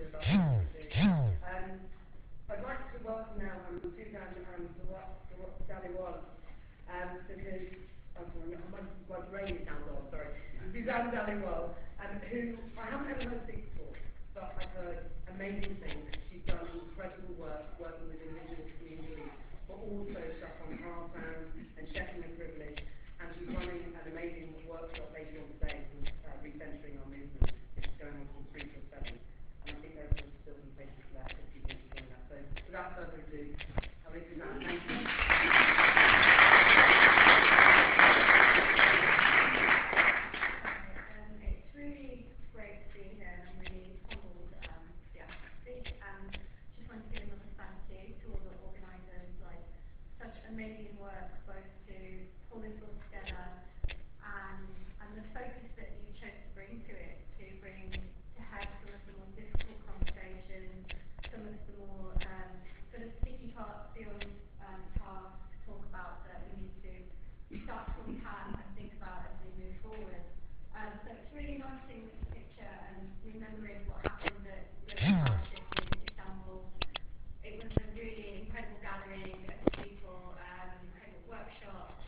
good about conversation. I'd like to welcome now Suzanne Dhaliwal, because my brain is down low, sorry. Suzanne Dhaliwal, who I haven't ever heard speak before, but I've heard amazing things. She's done incredible work working with indigenous communities, but also stuff on Tar Sands and checking the privilege, and she's running an amazing workshop based on today, recentering our movement, which is going on from 3 to 7. And I think there are still some places left if you want to join that. So without further ado, I'll leave you now. Thank you. It's really great to be here, and I'm really humbled to be asked to speak, and just want to give another thank you to all the organisers, like such amazing work both to pull this all together and the focus that you chose to bring to it, to bring to head some of the more difficult conversations, some of the more sort of sticky parts, feeling tasks to talk about that we need to start to unpack and think about as we move forward. So it's really nice seeing this picture and remembering what happened at the partnership in Istanbul. It was a really incredible gathering of people, incredible workshop,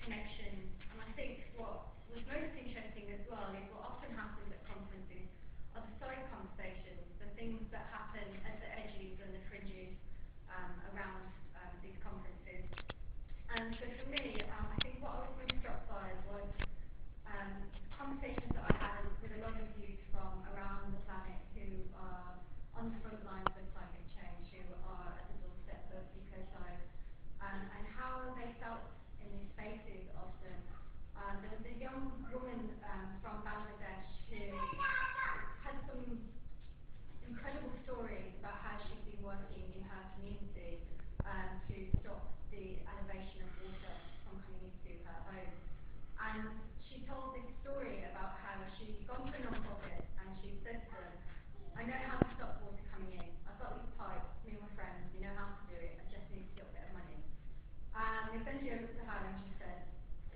connection, and I think what was most interesting as well is what often happens at conferences are the side conversations, the things that happen at the edges and the fringes around these conferences. And so for me, I think what I was really struck by was conversations that I had with a lot of youth from around the planet who are on the front lines of climate change, who are at the doorstep of eco-side, and how they felt in these spaces often. There was a young woman from Bangladesh who had some incredible stories about how she'd been working in her community to stop the elevation of water from coming into her home. And she told this story about how she'd gone to a non-profit and she said to them, "I know how to stop water coming in. I've got these pipes, me and my friends, we know how to do it, I just need to get a bit of money." And they sent you over to her and she said,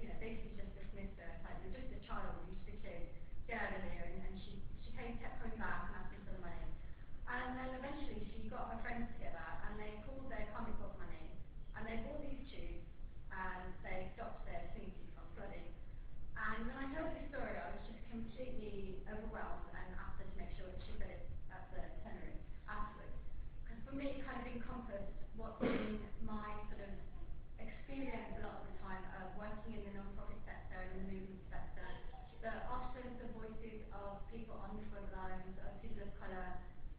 you know, basically just dismissed her, like, "You're just a child, you're just a kid, get out of here." And she kept coming back and asking for the money. And then eventually she got her friends together and they pulled their comic book money and they bought these tubes and they stopped their community from flooding. And when I heard this story, I was just completely overwhelmed and asked her to make sure that she said it at the plenary afterwards. Because for me, it kind of encompassed what's been my sort of experience a lot of the time of working in the non-profit sector and the movement sector, that often the voices of people on the front lines, of people of colour,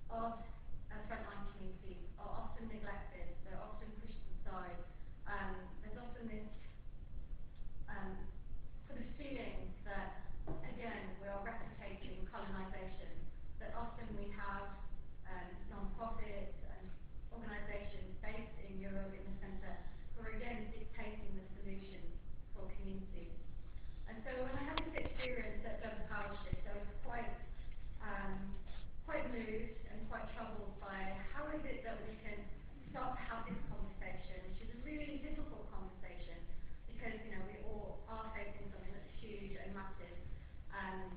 of frontline communities are often neglected, they're often pushed aside. There's often this sort of feeling that, again, we are replicating colonisation, that often we have non-profits and organisations based in Europe in the centre who are again dictating the solutions for communities. And so when I had this experience at Global Power Shift, I was quite moved and quite troubled by how is it that we can start to have this conversation, which is a really difficult conversation because, you know, we all are facing something that's huge and massive. And,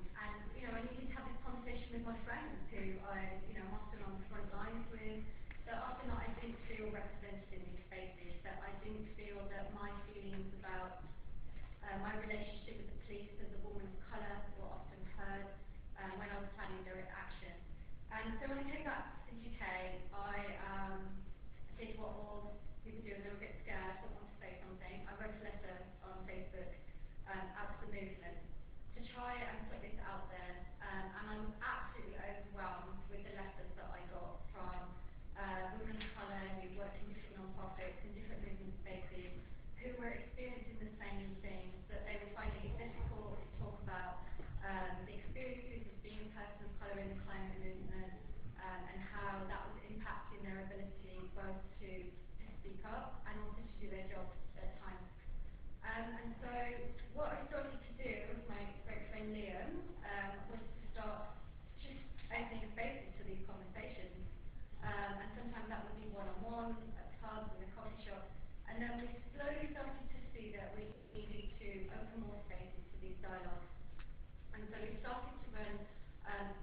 you know, I needed to have this conversation with my friends who I, you know, often on the front lines with, that often I didn't feel represented in these spaces, that I didn't feel that my feelings about my relationship with the police as a woman of colour were often heard when I was planning direct action. And so when I came back to the UK, I did what all people do, a little bit scared, don't want to say something. I wrote a letter on Facebook out to the movement to try and put this out there, and I was absolutely overwhelmed with the letters that I got from women of colour who worked in different non-profits and different movement spaces who were experiencing the same things, that they were finding it difficult to talk about the experiences of being a person of colour in the climate movement and how that was impacting their ability both to speak up and also to do their jobs at times. And so what I started to do with my great friend Liam was to start just opening spaces to these conversations. And sometimes that would be one-on-one, at pubs and a coffee shop. And then we slowly started to see that we needed to open more spaces to these dialogues. And so we started to run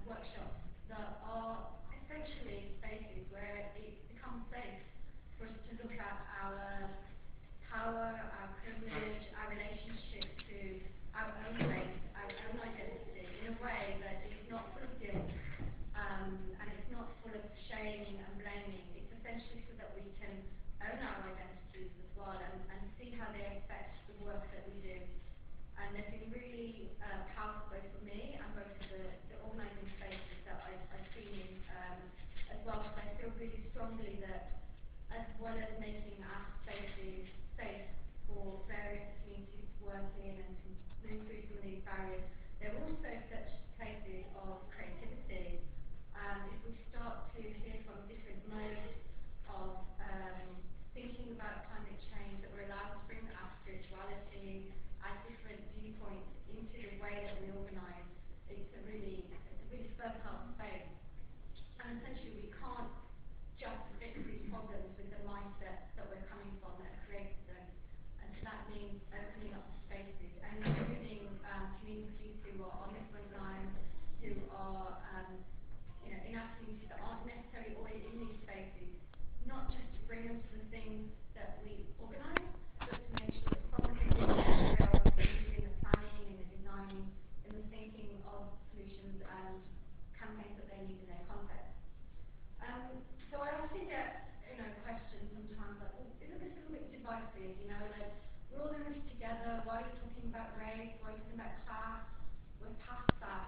workshops that are way that it's not full of guilt and it's not full of shaming and blaming. It's essentially so that we can own our identities as well and see how they affect the work that we do. And they've been really powerful both for me and both for the organising spaces that I've been in as well, because I feel really strongly that as well as making our spaces safe for various communities to work in and to move through some of these barriers, they're also such places of creativity. If we start to hear from different modes of thinking about climate change, that we're allowed to bring our spirituality, our different viewpoints into the way that we organise, it's a really fertile space. And essentially we can't just fix these problems with the mindset that we're coming from that created them. And so that means opening up the spaces and including communities who are on the front line, who are in our communities that aren't necessarily always in these spaces, not just to bring them to the things that we organise, but to make sure that from the things that we are in the planning, in the designing, in the thinking of solutions and campaigns that they need in their context. So I often get questions sometimes like, oh, isn't this a little bit divisive? Like, we're all in this together, why are you talking about race? Why are you talking about class? We're past that.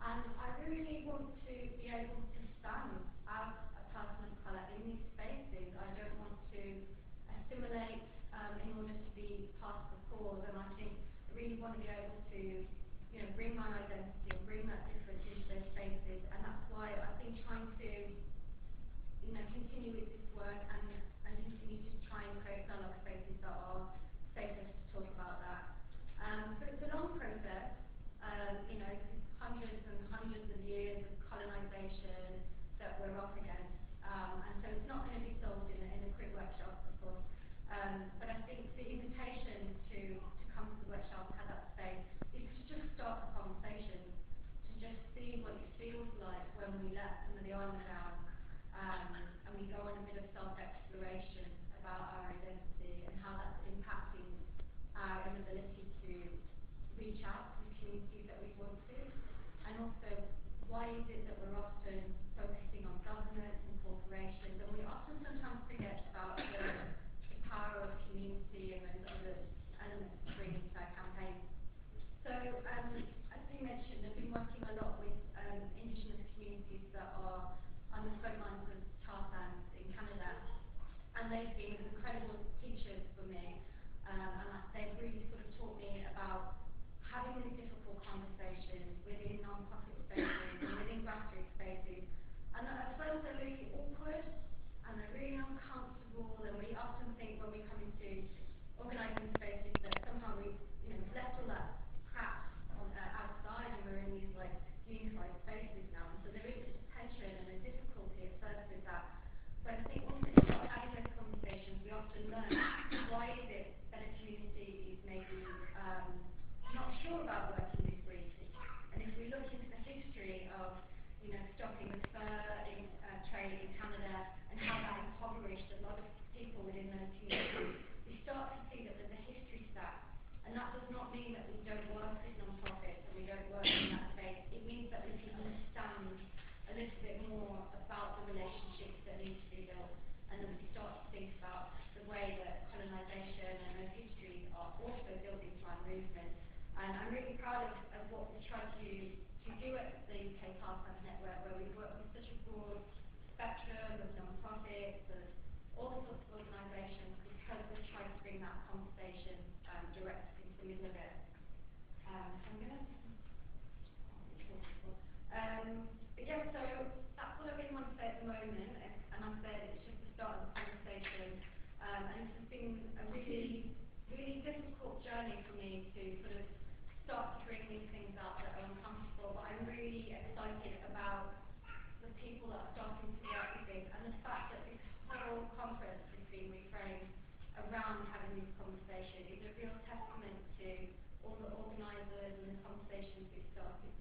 And I really want to be able to stand as a person of colour in these spaces. I don't want to assimilate in order to be part of the cause, and I think I really want to be able to bring my identity and bring that difference into those spaces, and that's why I've been trying to continue with this work and continue to try and create dialogue spaces that are safe for us to talk about that. So it's a long process, hundreds and hundreds of years of colonisation that we're up against, and so it's not going to be solved in a quick workshop, of course. But I think the invitation to come to the workshop at that space is to just start the conversation, to just see what it feels like when we let some of the armor down. And we go on a bit of self-exploration about our identity and how that's impacting our inability to reach out to the communities that we want to, and also why is it that we're often focusing on governments and corporations, and we often sometimes forget about the power of community and those other elements to bring into our campaigns. So, as we mentioned, I've been working a lot with Indigenous communities that are on the front lines of tar sands in Canada, and they've been incredible teachers for me, and they've really sort of taught me about having these difficult conversations within non-profit spaces and within grassroots spaces, and that at first they're really awkward and they're really uncomfortable, and we often think when we come into organising spaces that somehow we've left all that crap on, outside, and we're in these like unified spaces now, and so there is this tension and a difficulty at first with that. But I think once we start having those conversations, we often learn why is it that a community is maybe not sure about working this week. And if we look into the history of stopping the fur trade in Canada and how that impoverished a lot of people within those communities, we start to see that there's a history to that. And that does not mean that we don't work with non-profits and we don't work in that space. It means that we can understand a little bit more about the relationships that need to be built, and then we start to think about the way that colonisation and those histories are also built into our movement. And I'm really proud of what we've tried to do at the UK Tar Sands Network, where we work with such a broad spectrum of non-profits, of all sorts of organisations, because we've tried to bring that conversation direct into the middle of it. So I'm going to... but yeah, so that's what I really want to say at the moment, and I said it's just the start of the conversation, and this has been a really, really difficult journey for me to sort of start to bring these things up that are uncomfortable, but I'm really excited about the people that are starting to work with this, and the fact that this whole conference has been reframed around having this conversation is a real testament to all the organisers and the conversations we've started